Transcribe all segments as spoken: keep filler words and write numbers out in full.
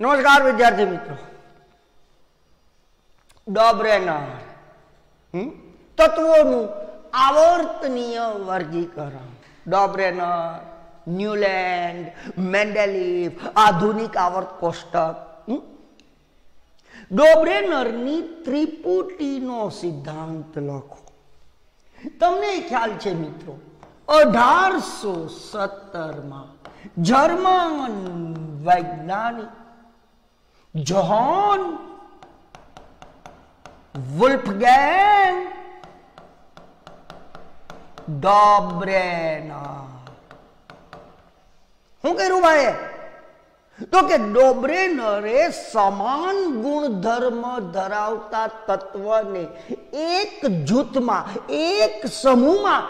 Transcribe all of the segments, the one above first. નમસ્કાર વિદ્યાર્થી મિત્રો, ડોબરેનર તત્વોનું આવર્તનીય વર્ગીકરણ. ડોબરેનર, ન્યુલેન્ડ, મેન્ડેલીવ, આધુનિક આવર્ત કોષ્ટક. ડોબરેનરની ત્રિપુટીનો સિદ્ધાંત લખો. તમને ખ્યાલ છે મિત્રો, અઢારસો સત્તરમાં જર્મન વૈજ્ઞાનિક જોહાન વોલ્ફગેંગ ડોબરેનર, હું કર્યું ભાઈ? તો કે ડોબરેનરે સમાન ગુણધર્મ ધરાવતા તત્વને એક જૂથમાં, એક સમૂહમાં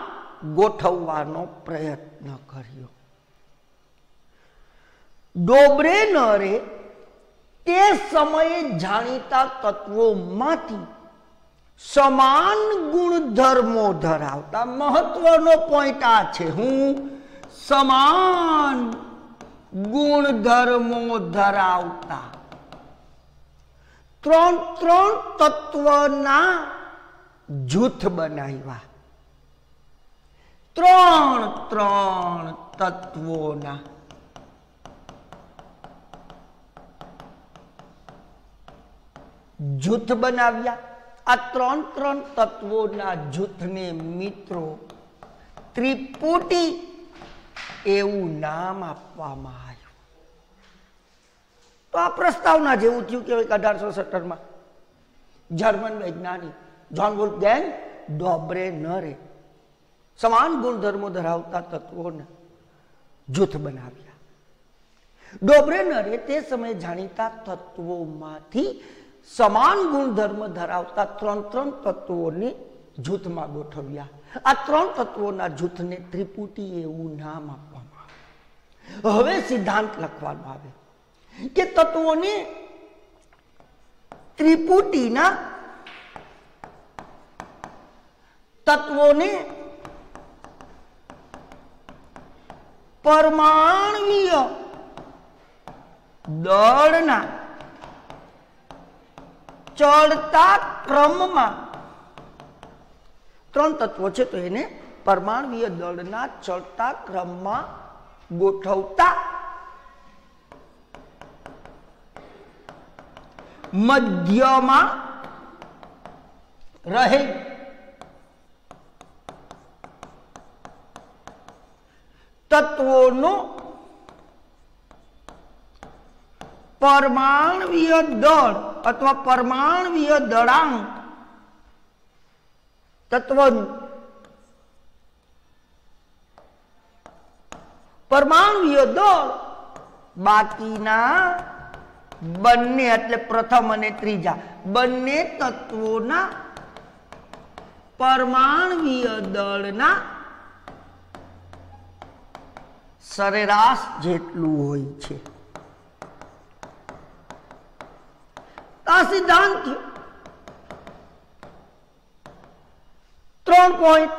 ગોઠવવાનો પ્રયત્ન કર્યો. ડોબરેનરે તે સમયે જાણીતા તત્વોમાંથી સમાન ગુણધર્મો ધરાવતા, મહત્વનો પોઈન્ટ આ છે, હું સમાન ગુણધર્મો ધરાવતા ત્રણ ત્રણ તત્વના જૂથ બનાવ્યા. ત્રણ ત્રણ તત્વોના જૂથ બનાવ્યા. આ ત્રણ ત્રણ તત્વોના જૂથને મિત્રો ત્રિપુટી એવું નામ આપવામાં આવ્યું. તો આ પ્રસ્તાવના જેવું થયું કે અઢારસો સત્તરમાં જર્મન વૈજ્ઞાનિક જોહાન વોલ્ફગેંગ ડોબરેનરે સમાન ગુણધર્મો ધરાવતા તત્વોના જૂથ બનાવ્યા. ડોબરેનરે તે સમયે જાણીતા તત્વોમાંથી સમાન ગુણધર્મ ધરાવતા ત્રણ ત્રણ તત્વોને જૂથમાં ગોઠવ્યા. આ ત્રણ તત્વોના જૂથને ત્રિપુટી એવું નામ આપવામાં આવે. હવે સિદ્ધાંત લખવાનો આવે કે તત્વોને ત્રિપુટીના તત્વોને પરમાણવીય દળના ચડતા ક્રમમાં, ત્રણ તત્વો છે તો એને પરમાણવીય દળના ચડતા ક્રમમાં ગોઠવતા મધ્યમાં રહે તત્વોનો પરમાણવીય દળ અથવા પરમાણવીય દળાંક તત્વનું પરમાણવીય દળ બાકીના બંને, એટલે પ્રથમ અને ત્રીજા બંને તત્વોના પરમાણવીય દળના સરેરાશ જેટલું હોય છે. આ સિદ્ધાંત ત્રણ પોઈન્ટ.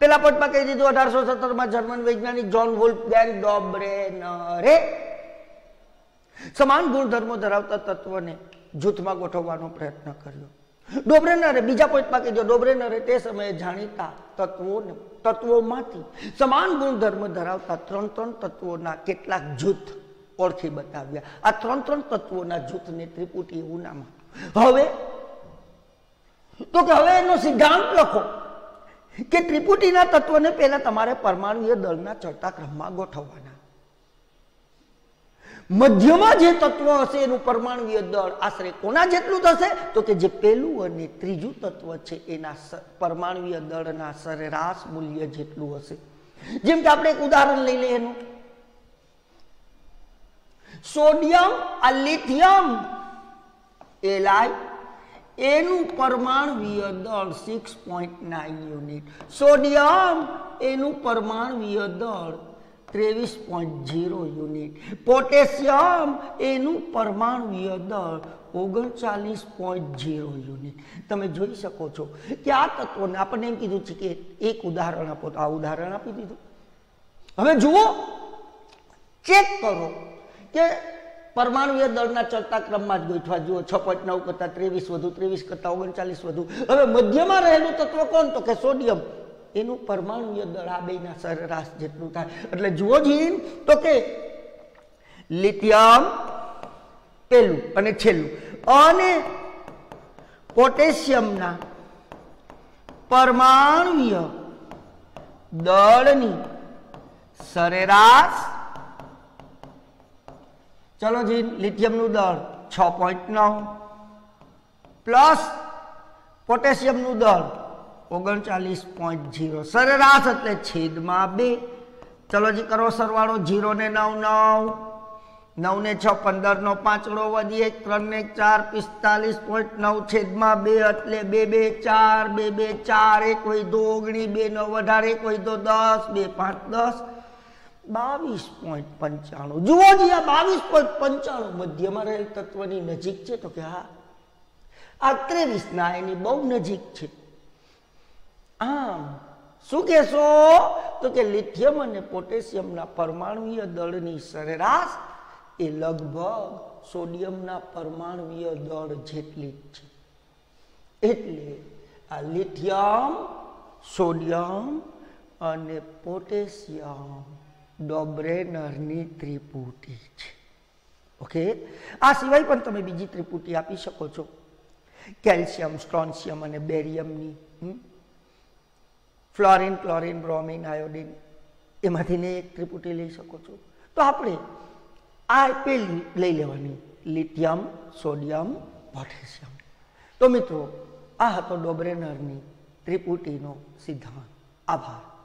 પેલા પોઈન્ટમાં કહી દીધું, અઢારસો સત્તરમાં જર્મન વૈજ્ઞાનિક જોહાન વોલ્ફગેંગ ડોબરેનરે સમાન ગુણધર્મો ધરાવતા તત્વને જૂથમાં ગોઠવવાનો પ્રયત્ન કર્યો. ડોબરેનરે બીજા પોઈન્ટમાં કહી દીધું, ડોબરેનરે તે સમયે જાણીતા તત્વોને તત્વોમાંથી સમાન ગુણધર્મ ધરાવતા ત્રણ ત્રણ તત્વોના કેટલાક જૂથ ઓળખી બતાવ્યા. આ ત્રણ ત્રણ તત્વોના જૂથને ત્રિપુટી એવું નામ. હવે તો કે હવે એનો સિદ્ધાંત લખો કે ત્રિપુટીના તત્વોને પહેલા તમારે પરમાણુય દળના ચડતા ક્રમમાં ગોઠવવાના. મધ્યમાં જે તત્વ હશે એનું પરમાણુય દળ આશરે કોના જેટલું થશે? તો કે જે પહેલું અને ત્રીજું તત્વ છે એના પરમાણુય દળના સરેરાશ મૂલ્ય જેટલું હશે. જેમ કે આપણે એક ઉદાહરણ લઈ લઈએ એનું. સોડિયમ આ લિથિયમ એલાય એનું પરમાણવીય દળ six point nine unit, sodium એનું પરમાણવીય દળ ત્રેવીસ પોઈન્ટ ઝીરો યુનિટ, પોટેશિયમ એનું પરમાણવીય દળ ઓગણચાલીસ પોઈન્ટ ઝીરો યુનિટ. તમે જોઈ શકો છો કે આ તત્વોને આપણને એમ કીધું છે કે એક ઉદાહરણ આપો, તો આ ઉદાહરણ આપી દીધું. હવે જુઓ, ચેક કરો કે परमाणुय दळना चलता क्रम में गोठवा जुओ छ पॉइंट नौ करता तेवीस वधु तेवीस करता ओगणचालीस वधु हवे मध्यमां रहेलुं तत्व कोण तो के सोडियम एनुं परमाणुय दळ आ बेना सरेराश जेटलुं थाय एटले जुओ जी तो के लिथियम पेलुं अने छेल्लुं अने पोटेशियमना परमाणुय दळनी सरेराश चलो जी लिथियम नु दळ छ पॉइंट नौ प्लस पोटेशियम नु दळ ओगणचालीस पॉइंट शून्य सरेराश એટલે છેદમાં બે चलो जी करो सरवाळो शून्य ने नौ नौ नौ ने छ पंदर नो पांचड़ो वधीए तीन ने चार पैंतालीस पॉइंट नौ छेदમાં બે એટલે બે બે ચાર બે બે ચાર એક હોય તો ઓગણી બે નો વધારે એક હોય તો દસ બે પાંચ દસ બાવીસ પોઈન્ટ પંચાણું जुओ जी आ बावीस पॉइंट पंचाणु मध्य में रहेल तत्व की नजीक है तो क्या आ तेवीस ना एनी बहु नजीक है आम शू कहो तो के लिथियम और पोटेशियम परमाणुय दल की सरेराश ए लगभग सोडियम परमाणुय दल जेटली है एटले आ लिथियम सोडियम और पोटेशियम डोबरेनरनी त्रिपुटी छे। ओके आ सिवाय पण तमे बीजी त्रिपुटी आपी शको छो कैल्शियम स्ट्रोन्शियम अने बेरियमनी फ्लोरीन क्लोरीन ब्रोमीन आयोडीन एमांथी ने एक त्रिपुटी लई शको छो। तो आपणे आ पेली लई लेवानी लिथियम सोडियम पोटेशियम। तो मित्रों आ हतो डोबरेनरनी त्रिपुटीनो सिद्धांत। आभार।